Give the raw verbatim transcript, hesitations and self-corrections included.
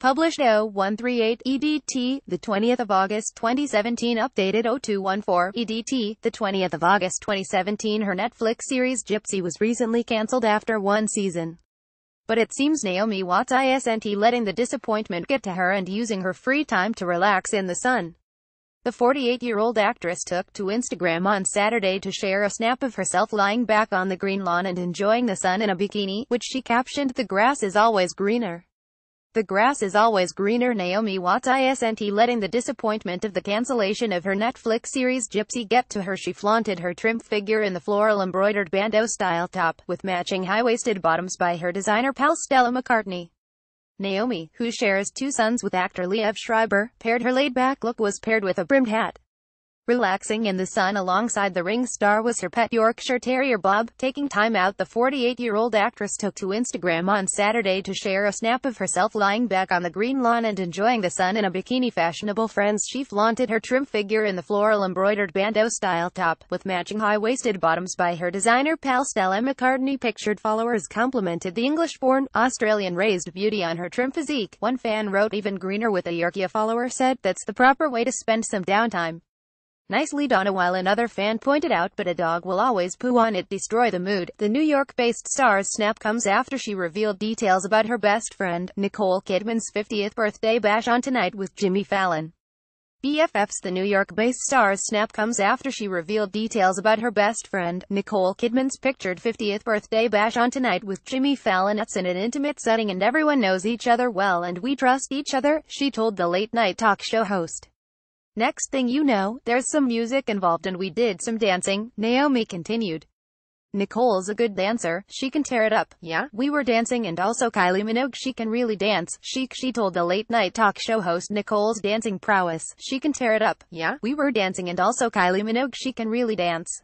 Published oh one thirty-eight E D T, the twentieth of August twenty seventeen. Updated oh two fourteen E D T, the twentieth of August twenty seventeen. Her Netflix series Gypsy was recently cancelled after one season. But it seems Naomi Watts isn't letting the disappointment get to her and using her free time to relax in the sun. The forty-eight-year-old actress took to Instagram on Saturday to share a snap of herself lying back on the green lawn and enjoying the sun in a bikini, which she captioned, "The grass is always greener." The grass is always greener. Naomi Watts isn't letting the disappointment of the cancellation of her Netflix series Gypsy get to her. She flaunted her trim figure in the floral embroidered bandeau-style top, with matching high-waisted bottoms by her designer pal Stella McCartney. Naomi, who shares two sons with actor Liev Schreiber, paired her laid-back look was paired with a brimmed hat. Relaxing in the sun alongside the ring star was her pet Yorkshire Terrier Bob. Taking time out, the forty-eight-year-old actress took to Instagram on Saturday to share a snap of herself lying back on the green lawn and enjoying the sun in a bikini. Fashionable friends, she flaunted her trim figure in the floral embroidered bandeau-style top, with matching high-waisted bottoms by her designer pal Stella McCartney. Pictured followers complimented the English-born, Australian-raised beauty on her trim physique. One fan wrote, "Even greener with a Yorkie." A follower said, "That's the proper way to spend some downtime. Nicely done," while another fan pointed out, "But a dog will always poo on it, destroy the mood." The New York-based star's snap comes after she revealed details about her best friend, Nicole Kidman's fiftieth birthday bash on Tonight with Jimmy Fallon. B F Fs. The New York-based star's snap comes after she revealed details about her best friend, Nicole Kidman's pictured fiftieth birthday bash on Tonight with Jimmy Fallon. "It's in an intimate setting and everyone knows each other well and we trust each other," she told the late-night talk show host. "Next thing you know, there's some music involved and we did some dancing," Naomi continued. "Nicole's a good dancer, she can tear it up. Yeah, we were dancing, and also Kylie Minogue, she can really dance." She, she told the late-night talk show host Nicole's dancing prowess, "She can tear it up. Yeah, we were dancing, and also Kylie Minogue, she can really dance."